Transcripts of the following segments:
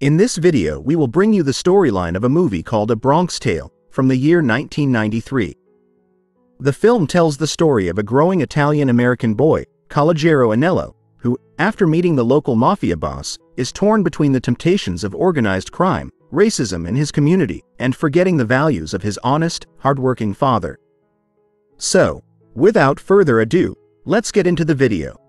In this video we will bring you the storyline of a movie called A Bronx Tale, from the year 1993. The film tells the story of a growing Italian-American boy, Calogero Anello, who, after meeting the local mafia boss, is torn between the temptations of organized crime, racism in his community, and forgetting the values of his honest, hard-working father. So, without further ado, let's get into the video.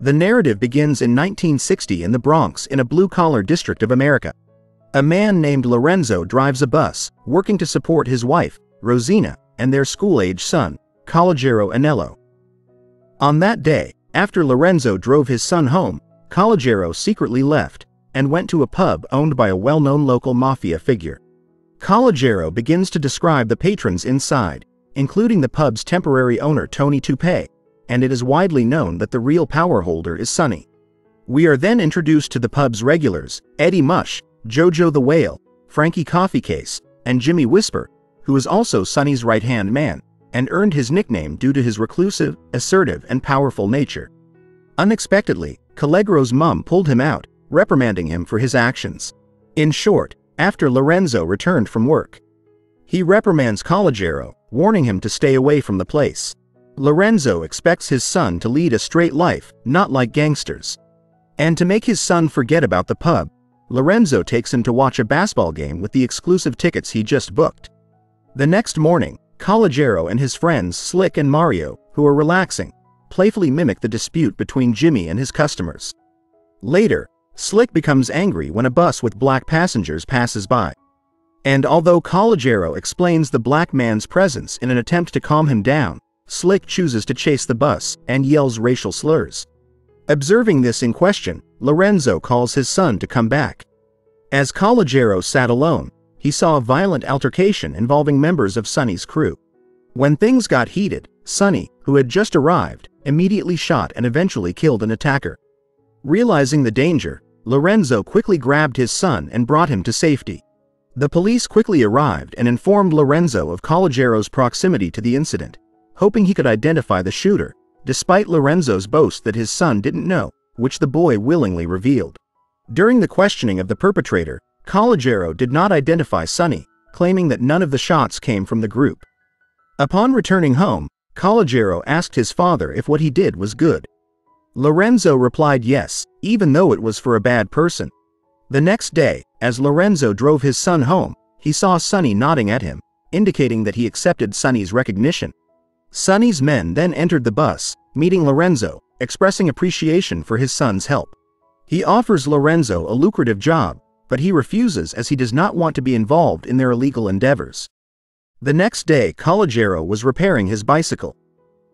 The narrative begins in 1960 in the Bronx in a blue-collar district of America. A man named Lorenzo drives a bus, working to support his wife, Rosina, and their school-age son, Calogero Anello. On that day, after Lorenzo drove his son home, Calogero secretly left and went to a pub owned by a well-known local mafia figure. Calogero begins to describe the patrons inside, including the pub's temporary owner Tony Tupai, and it is widely known that the real power holder is Sonny. We are then introduced to the pub's regulars, Eddie Mush, Jojo the Whale, Frankie Coffee Case, and Jimmy Whisper, who is also Sonny's right-hand man, and earned his nickname due to his reclusive, assertive, and powerful nature. Unexpectedly, Calogero's mum pulled him out, reprimanding him for his actions. In short, after Lorenzo returned from work, he reprimands Calogero, warning him to stay away from the place. Lorenzo expects his son to lead a straight life, not like gangsters. And to make his son forget about the pub, Lorenzo takes him to watch a basketball game with the exclusive tickets he just booked. The next morning, Calogero and his friends Slick and Mario, who are relaxing, playfully mimic the dispute between Jimmy and his customers. Later, Slick becomes angry when a bus with black passengers passes by. And although Calogero explains the black man's presence in an attempt to calm him down, Slick chooses to chase the bus and yells racial slurs. Observing this in question, Lorenzo calls his son to come back. As Calogero sat alone, he saw a violent altercation involving members of Sonny's crew. When things got heated, Sonny, who had just arrived, immediately shot and eventually killed an attacker. Realizing the danger, Lorenzo quickly grabbed his son and brought him to safety. The police quickly arrived and informed Lorenzo of Calogero's proximity to the incident, hoping he could identify the shooter, despite Lorenzo's boast that his son didn't know, which the boy willingly revealed. During the questioning of the perpetrator, Calogero did not identify Sonny, claiming that none of the shots came from the group. Upon returning home, Calogero asked his father if what he did was good. Lorenzo replied yes, even though it was for a bad person. The next day, as Lorenzo drove his son home, he saw Sonny nodding at him, indicating that he accepted Sonny's recognition. Sonny's men then entered the bus, meeting Lorenzo, expressing appreciation for his son's help. He offers Lorenzo a lucrative job, but he refuses as he does not want to be involved in their illegal endeavors. The next day, Calogero was repairing his bicycle.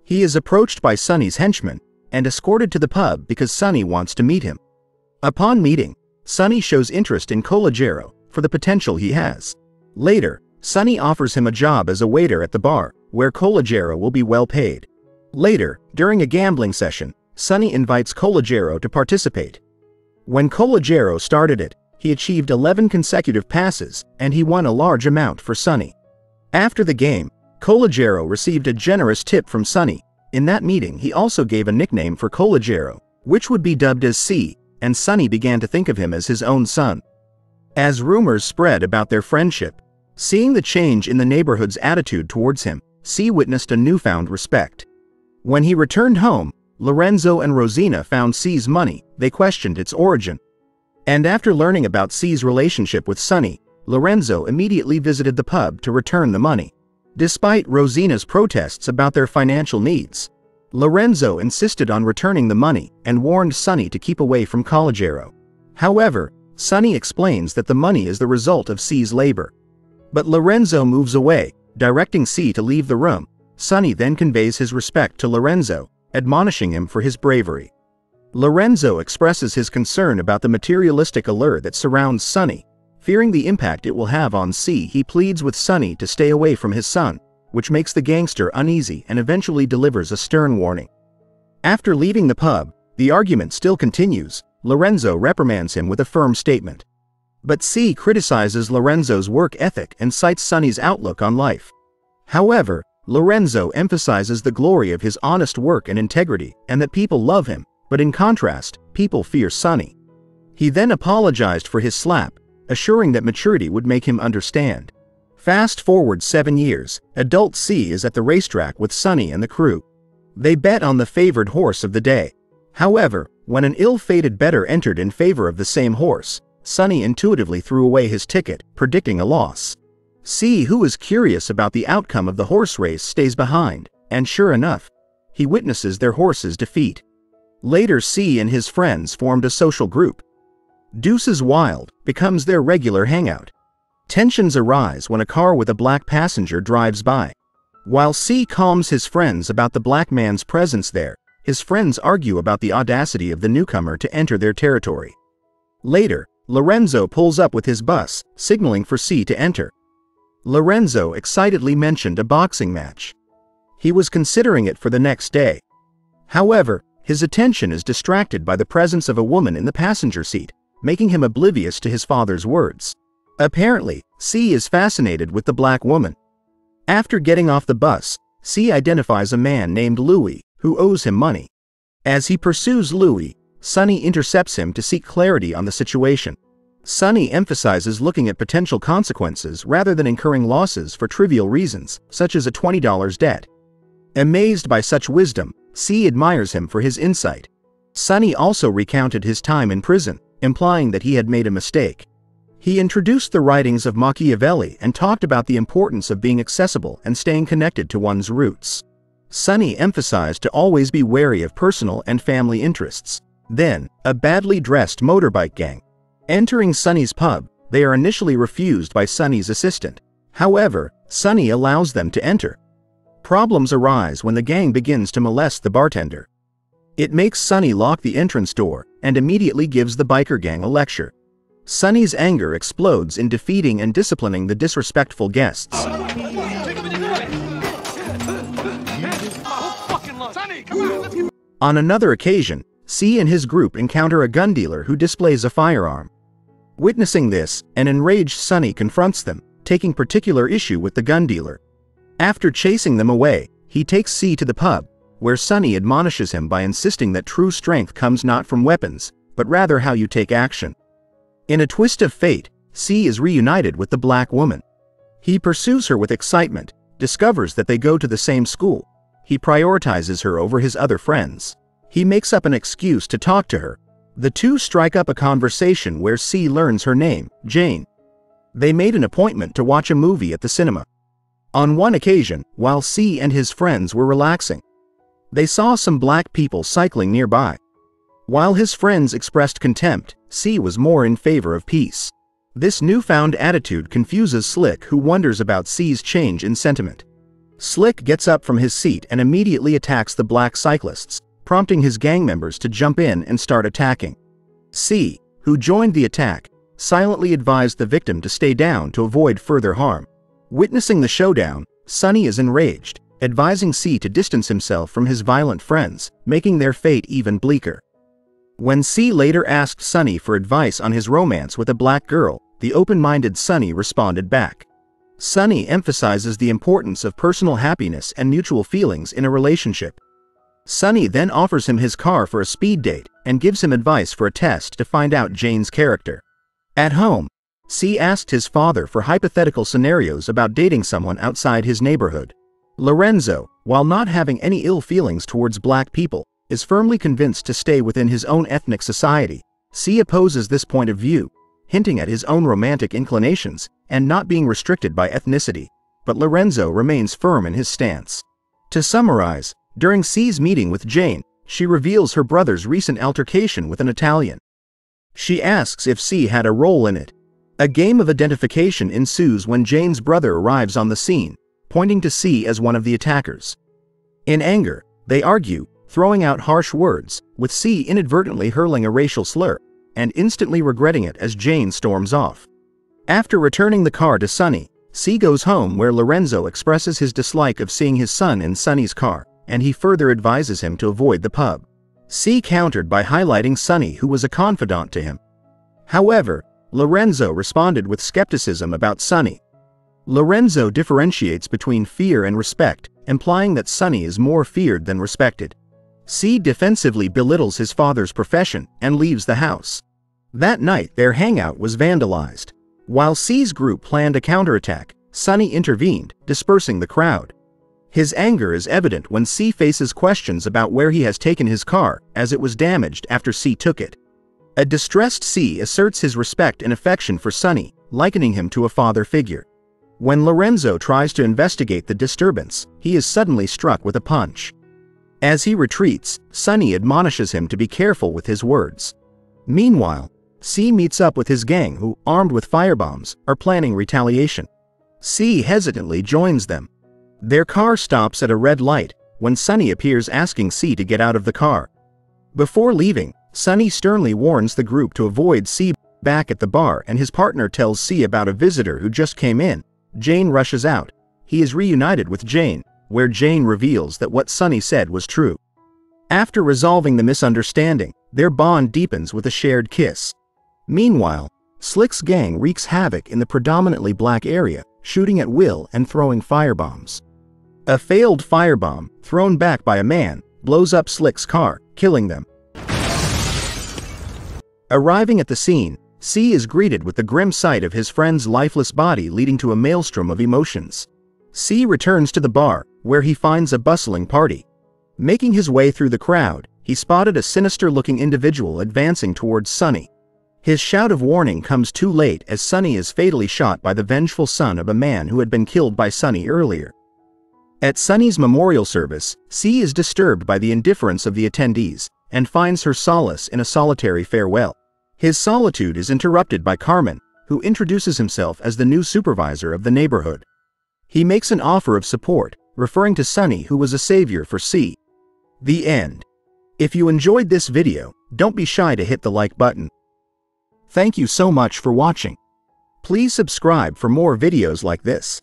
He is approached by Sonny's henchmen and escorted to the pub because Sonny wants to meet him. Upon meeting, Sonny shows interest in Calogero for the potential he has. Later, Sonny offers him a job as a waiter at the bar, where Calogero will be well paid. Later, during a gambling session, Sonny invites Calogero to participate. When Calogero started it, he achieved 11 consecutive passes, and he won a large amount for Sonny. After the game, Calogero received a generous tip from Sonny. In that meeting he also gave a nickname for Calogero, which would be dubbed as C, and Sonny began to think of him as his own son. As rumors spread about their friendship, seeing the change in the neighborhood's attitude towards him, C witnessed a newfound respect. When he returned home, Lorenzo and Rosina found C's money. They questioned its origin. And after learning about C's relationship with Sonny, Lorenzo immediately visited the pub to return the money. Despite Rosina's protests about their financial needs, Lorenzo insisted on returning the money and warned Sonny to keep away from Calogero. However, Sonny explains that the money is the result of C's labor. But Lorenzo moves away, directing C to leave the room. Sonny then conveys his respect to Lorenzo, admonishing him for his bravery. Lorenzo expresses his concern about the materialistic allure that surrounds Sonny. Fearing the impact it will have on C, he pleads with Sonny to stay away from his son, which makes the gangster uneasy and eventually delivers a stern warning. After leaving the pub, the argument still continues. Lorenzo reprimands him with a firm statement. But C criticizes Lorenzo's work ethic and cites Sonny's outlook on life. However, Lorenzo emphasizes the glory of his honest work and integrity, and that people love him, but in contrast, people fear Sonny. He then apologized for his slap, assuring that maturity would make him understand. Fast forward 7 years, Adult C is at the racetrack with Sonny and the crew. They bet on the favored horse of the day. However, when an ill-fated bettor entered in favor of the same horse, Sonny intuitively threw away his ticket, predicting a loss. C, who is curious about the outcome of the horse race, stays behind, and sure enough, he witnesses their horse's defeat. Later, C and his friends formed a social group. Deuces Wild becomes their regular hangout. Tensions arise when a car with a black passenger drives by. While C calms his friends about the black man's presence there, his friends argue about the audacity of the newcomer to enter their territory. Later, Lorenzo pulls up with his bus, signaling for C to enter. Lorenzo excitedly mentioned a boxing match. He was considering it for the next day. However, his attention is distracted by the presence of a woman in the passenger seat, making him oblivious to his father's words. Apparently, C is fascinated with the black woman. After getting off the bus, C identifies a man named Louis, who owes him money. As he pursues Louis, Sonny intercepts him to seek clarity on the situation. Sonny emphasizes looking at potential consequences rather than incurring losses for trivial reasons, such as a $20 debt. Amazed by such wisdom, C admires him for his insight. Sonny also recounted his time in prison, implying that he had made a mistake. He introduced the writings of Machiavelli and talked about the importance of being accessible and staying connected to one's roots. Sonny emphasized to always be wary of personal and family interests. Then, a badly dressed motorbike gang. Entering Sonny's pub, they are initially refused by Sonny's assistant. However, Sonny allows them to enter. Problems arise when the gang begins to molest the bartender. It makes Sonny lock the entrance door and immediately gives the biker gang a lecture. Sonny's anger explodes in defeating and disciplining the disrespectful guests. On another occasion, C and his group encounter a gun dealer who displays a firearm. Witnessing this, an enraged Sonny confronts them, taking particular issue with the gun dealer. After chasing them away, he takes C to the pub, where Sonny admonishes him by insisting that true strength comes not from weapons, but rather how you take action. In a twist of fate, C is reunited with the black woman. He pursues her with excitement, discovers that they go to the same school. He prioritizes her over his other friends. He makes up an excuse to talk to her. The two strike up a conversation where C learns her name, Jane. They made an appointment to watch a movie at the cinema. On one occasion, while C and his friends were relaxing, they saw some black people cycling nearby. While his friends expressed contempt, C was more in favor of peace. This newfound attitude confuses Slick, who wonders about C's change in sentiment. Slick gets up from his seat and immediately attacks the black cyclists, prompting his gang members to jump in and start attacking. C, who joined the attack, silently advised the victim to stay down to avoid further harm. Witnessing the showdown, Sonny is enraged, advising C to distance himself from his violent friends, making their fate even bleaker. When C later asked Sonny for advice on his romance with a black girl, the open-minded Sonny responded back. Sonny emphasizes the importance of personal happiness and mutual feelings in a relationship. Sonny then offers him his car for a speed date and gives him advice for a test to find out Jane's character. At home, C asked his father for hypothetical scenarios about dating someone outside his neighborhood. Lorenzo, while not having any ill feelings towards black people, is firmly convinced to stay within his own ethnic society. C opposes this point of view, hinting at his own romantic inclinations and not being restricted by ethnicity, but Lorenzo remains firm in his stance. To summarize, during C's meeting with Jane, she reveals her brother's recent altercation with an Italian. She asks if C had a role in it. A game of identification ensues when Jane's brother arrives on the scene, pointing to C as one of the attackers. In anger, they argue, throwing out harsh words, with C inadvertently hurling a racial slur, and instantly regretting it as Jane storms off. After returning the car to Sonny, C goes home where Lorenzo expresses his dislike of seeing his son in Sonny's car, and he further advises him to avoid the pub. C countered by highlighting Sonny, who was a confidant to him. However, Lorenzo responded with skepticism about Sonny. Lorenzo differentiates between fear and respect, implying that Sonny is more feared than respected. C defensively belittles his father's profession and leaves the house. That night their hangout was vandalized. While C's group planned a counterattack, Sonny intervened, dispersing the crowd. His anger is evident when C faces questions about where he has taken his car, as it was damaged after C took it. A distressed C asserts his respect and affection for Sonny, likening him to a father figure. When Lorenzo tries to investigate the disturbance, he is suddenly struck with a punch. As he retreats, Sonny admonishes him to be careful with his words. Meanwhile, C meets up with his gang who, armed with firebombs, are planning retaliation. C hesitantly joins them. Their car stops at a red light, when Sonny appears asking C to get out of the car. Before leaving, Sonny sternly warns the group to avoid C. Back at the bar, and his partner tells C about a visitor who just came in. Jane rushes out. He is reunited with Jane, where Jane reveals that what Sonny said was true. After resolving the misunderstanding, their bond deepens with a shared kiss. Meanwhile, Slick's gang wreaks havoc in the predominantly black area, shooting at will and throwing firebombs. A failed firebomb, thrown back by a man, blows up Slick's car, killing them. Arriving at the scene, C is greeted with the grim sight of his friend's lifeless body, leading to a maelstrom of emotions. C returns to the bar, where he finds a bustling party. Making his way through the crowd, he spotted a sinister-looking individual advancing towards Sonny. His shout of warning comes too late, as Sonny is fatally shot by the vengeful son of a man who had been killed by Sonny earlier. At Sonny's memorial service, C is disturbed by the indifference of the attendees, and finds her solace in a solitary farewell. His solitude is interrupted by Carmen, who introduces himself as the new supervisor of the neighborhood. He makes an offer of support, referring to Sonny, who was a savior for C. The end. If you enjoyed this video, don't be shy to hit the like button. Thank you so much for watching. Please subscribe for more videos like this.